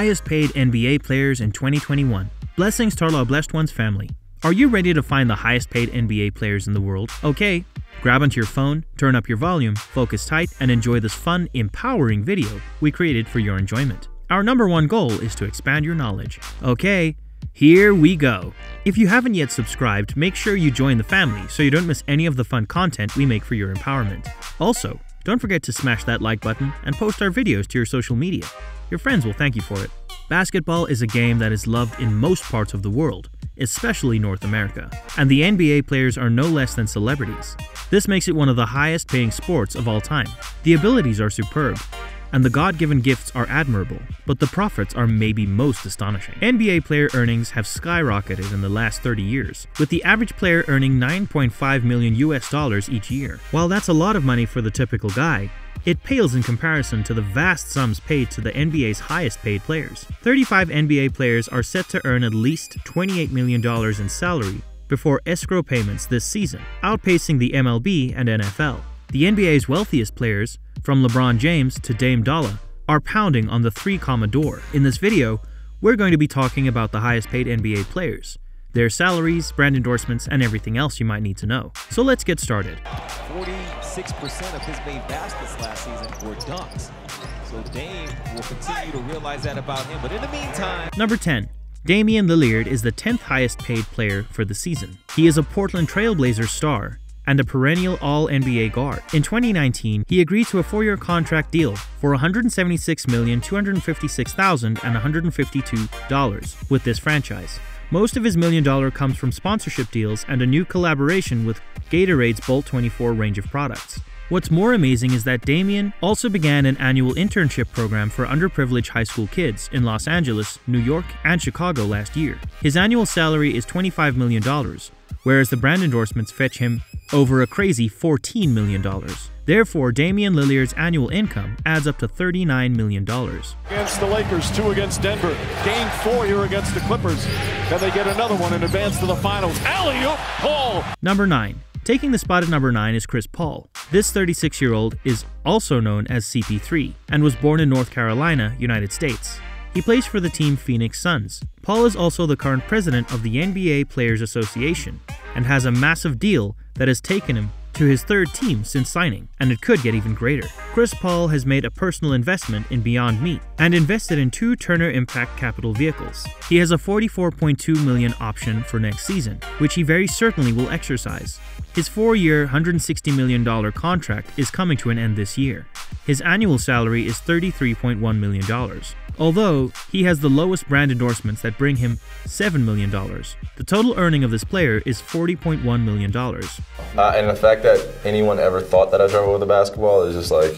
highest paid NBA players in 2021. Blessings to our blessed one's family. Are you ready to find the highest paid NBA players in the world? Okay, grab onto your phone, turn up your volume, focus tight, and enjoy this fun, empowering video we created for your enjoyment. Our #1 goal is to expand your knowledge. Okay, here we go. If you haven't yet subscribed, make sure you join the family so you don't miss any of the fun content we make for your empowerment. Also, don't forget to smash that like button and post our videos to your social media. Your friends will thank you for it. Basketball is a game that is loved in most parts of the world, especially North America, and the NBA players are no less than celebrities. This makes it one of the highest paying sports of all time. The abilities are superb, and the God-given gifts are admirable, but the profits are maybe most astonishing. NBA player earnings have skyrocketed in the last 30 years, with the average player earning $9.5 million US each year. While that's a lot of money for the typical guy, it pales in comparison to the vast sums paid to the NBA's highest paid players. 35 NBA players are set to earn at least $28 million in salary before escrow payments this season, outpacing the MLB and NFL. The NBA's wealthiest players, from LeBron James to Dame Dollar, are pounding on the 3-comma door. In this video, we're going to be talking about the highest paid NBA players, their salaries, brand endorsements, and everything else you might need to know. So let's get started. 46% of his made baskets last season were dunks, so Dame will continue to realize that about him, but in the meantime... Number 10. Damian Lillard is the 10th highest paid player for the season. He is a Portland Trailblazer star and a perennial All-NBA guard. In 2019, he agreed to a 4-year contract deal for $176,256,152 with this franchise. Most of his $1 million comes from sponsorship deals and a new collaboration with Gatorade's Bolt 24 range of products. What's more amazing is that Damian also began an annual internship program for underprivileged high school kids in Los Angeles, New York, and Chicago last year. His annual salary is $25 million, whereas the brand endorsements fetch him over a crazy $14 million. Therefore, Damian Lillard's annual income adds up to $39 million. Against the Lakers, 2 against Denver. Game 4 here against the Clippers. Can they get another one and advance to the finals? Alley-oop, Paul! Number 9. Taking the spot at number 9 is Chris Paul. This 36-year-old is also known as CP3 and was born in North Carolina, United States. He plays for the team Phoenix Suns. Paul is also the current president of the NBA Players Association and has a massive deal that has taken him to his 3rd team since signing, and it could get even greater. Chris Paul has made a personal investment in Beyond Meat and invested in 2 Turner Impact Capital vehicles. He has a $44.2 million option for next season, which he very certainly will exercise. His 4-year, $160 million contract is coming to an end this year. His annual salary is $33.1 million, although he has the lowest brand endorsements that bring him $7 million. The total earning of this player is $40.1 million. And the fact that anyone ever thought that I struggled with the basketball is just like,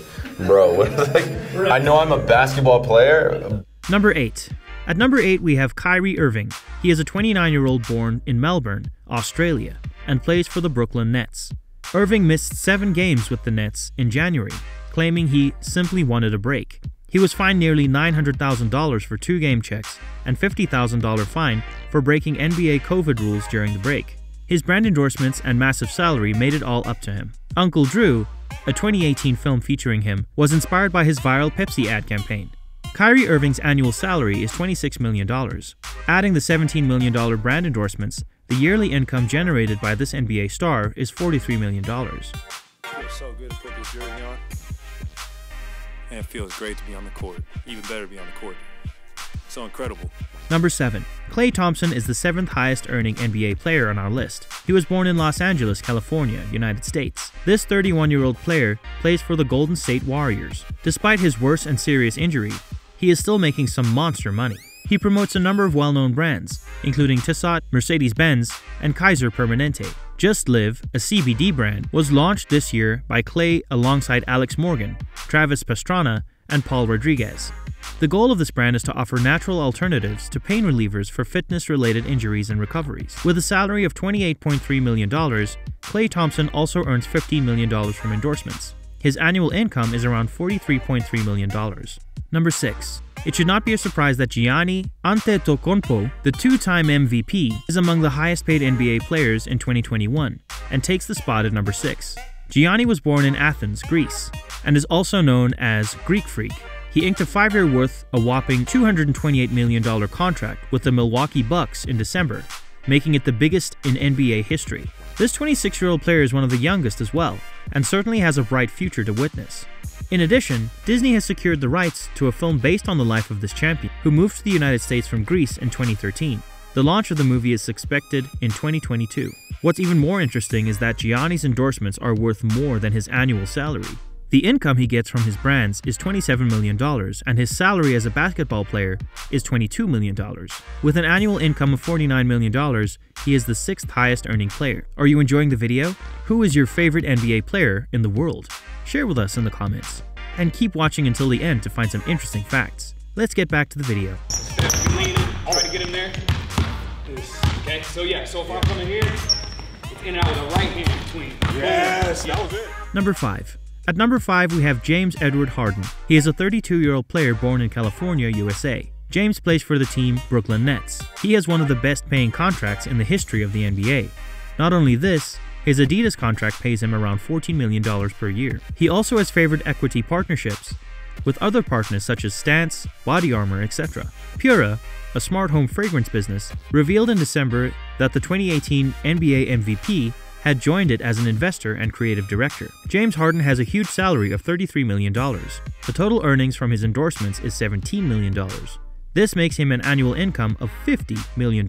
bro, what is like, I know I'm a basketball player. Number 8. At number 8, we have Kyrie Irving. He is a 29-year-old born in Melbourne, Australia, and plays for the Brooklyn Nets. Irving missed 7 games with the Nets in January, claiming he simply wanted a break. He was fined nearly $900,000 for 2 game checks and $50,000 fine for breaking NBA COVID rules during the break. His brand endorsements and massive salary made it all up to him. Uncle Drew, a 2018 film featuring him, was inspired by his viral Pepsi ad campaign. Kyrie Irving's annual salary is $26 million. Adding the $17 million brand endorsements, the yearly income generated by this NBA star is $43 million. It's so good to put this jersey on. And it feels great to be on the court. Even better to be on the court. So incredible. Number 7. Klay Thompson is the 7th highest earning NBA player on our list. He was born in Los Angeles, California, United States. This 31-year-old player plays for the Golden State Warriors. Despite his worse and serious injury, he is still making some monster money. He promotes a number of well-known brands, including Tissot, Mercedes-Benz, and Kaiser Permanente. Just Live, a CBD brand, was launched this year by Klay alongside Alex Morgan, Travis Pastrana, and Paul Rodriguez. The goal of this brand is to offer natural alternatives to pain relievers for fitness-related injuries and recoveries. With a salary of $28.3 million, Klay Thompson also earns $15 million from endorsements. His annual income is around $43.3 million. Number 6. It should not be a surprise that Giannis Antetokounmpo, the 2-time MVP, is among the highest paid NBA players in 2021 and takes the spot at number 6. Giannis was born in Athens, Greece, and is also known as Greek Freak. He inked a 5-year worth a whopping $228 million contract with the Milwaukee Bucks in December, making it the biggest in NBA history. This 26-year-old player is one of the youngest as well, and certainly has a bright future to witness. In addition, Disney has secured the rights to a film based on the life of this champion, who moved to the United States from Greece in 2013. The launch of the movie is expected in 2022. What's even more interesting is that Giannis' endorsements are worth more than his annual salary. The income he gets from his brands is $27 million, and his salary as a basketball player is $22 million. With an annual income of $49 million, he is the 6th highest earning player. Are you enjoying the video? Who is your favorite NBA player in the world? Share with us in the comments. And keep watching until the end to find some interesting facts. Let's get back to the video. Try to get him there. Okay, so yeah, so if I come in here, it's in and out with a right hand between. Yes, that was it. Number 5. At number 5, we have James Edward Harden. He is a 32-year-old player born in California, USA. James plays for the team Brooklyn Nets. He has one of the best-paying contracts in the history of the NBA. Not only this, his Adidas contract pays him around $14 million per year. He also has favored equity partnerships with other partners such as Stance, Body Armor, etc. Pura, a smart home fragrance business, revealed in December that the 2018 NBA MVP had joined it as an investor and creative director. James Harden has a huge salary of $33 million. The total earnings from his endorsements is $17 million. This makes him an annual income of $50 million.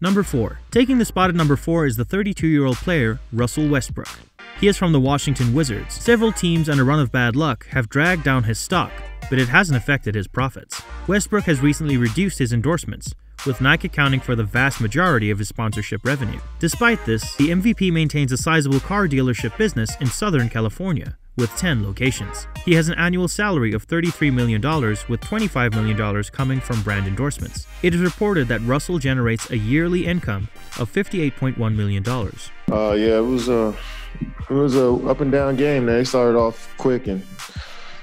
Number 4. Taking the spot at number 4 is the 32-year-old player Russell Westbrook. He is from the Washington Wizards. Several teams and a run of bad luck have dragged down his stock, but it hasn't affected his profits. Westbrook has recently reduced his endorsements, with Nike accounting for the vast majority of his sponsorship revenue. Despite this, the MVP maintains a sizable car dealership business in Southern California, with 10 locations. He has an annual salary of $33 million, with $25 million coming from brand endorsements. It is reported that Russell generates a yearly income of $58.1 million. Yeah, it was a up and down game. They started off quick and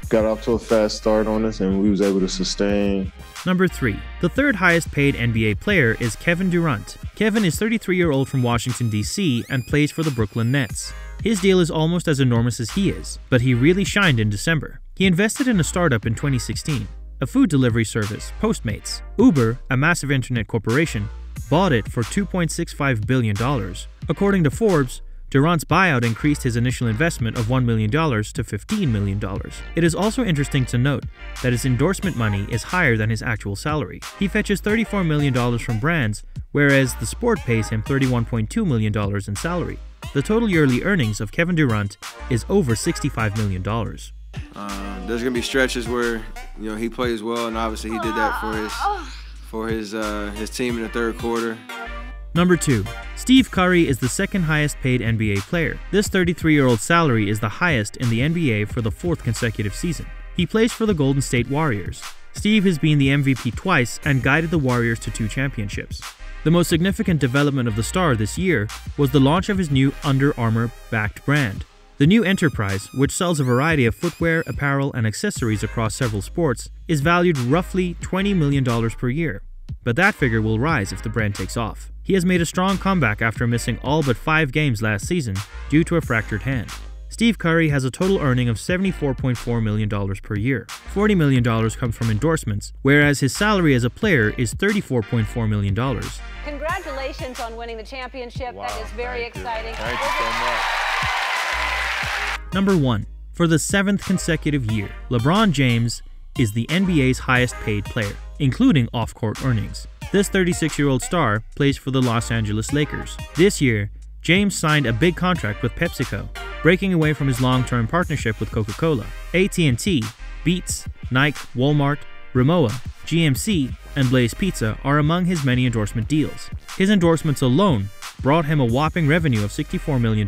got off to a fast start on us, and we was able to sustain. Number 3. The third highest paid NBA player is Kevin Durant. Kevin is 33-year-old from Washington, D.C. and plays for the Brooklyn Nets. His deal is almost as enormous as he is, but he really shined in December. He invested in a startup in 2016, a food delivery service, Postmates. Uber, a massive internet corporation, bought it for $2.65 billion. According to Forbes, Durant's buyout increased his initial investment of $1 million to $15 million. It is also interesting to note that his endorsement money is higher than his actual salary. He fetches $34 million from brands, whereas the sport pays him $31.2 million in salary. The total yearly earnings of Kevin Durant is over $65 million. There's going to be stretches where, you know, he plays well, and obviously he did that for his team in the third quarter. Number 2. Steve Curry is the second highest paid NBA player. This 33-year-old's salary is the highest in the NBA for the 4th consecutive season. He plays for the Golden State Warriors. Steve has been the MVP twice and guided the Warriors to 2 championships. The most significant development of the star this year was the launch of his new Under Armour-backed brand. The new enterprise, which sells a variety of footwear, apparel, and accessories across several sports, is valued roughly $20 million per year. But that figure will rise if the brand takes off. He has made a strong comeback after missing all but 5 games last season due to a fractured hand. Steve Curry has a total earning of $74.4 million per year. $40 million comes from endorsements, whereas his salary as a player is $34.4 million. Congratulations on winning the championship. Wow, that is very exciting. Thank you so much. Number 1. For the 7th consecutive year, LeBron James is the NBA's highest paid player, including off-court earnings. This 36-year-old star plays for the Los Angeles Lakers. This year, James signed a big contract with PepsiCo, breaking away from his long-term partnership with Coca-Cola. AT&T, Beats, Nike, Walmart, Rimowa, GMC, and Blaze Pizza are among his many endorsement deals. His endorsements alone brought him a whopping revenue of $64 million.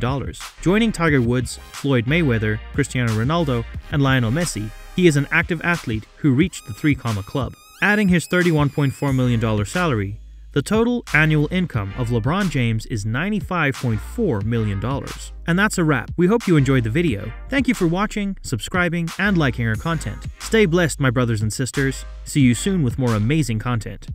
Joining Tiger Woods, Floyd Mayweather, Cristiano Ronaldo, and Lionel Messi, he is an active athlete who reached the 3-comma club. Adding his $31.4 million salary, the total annual income of LeBron James is $95.4 million. And that's a wrap. We hope you enjoyed the video. Thank you for watching, subscribing, and liking our content. Stay blessed, my brothers and sisters. See you soon with more amazing content.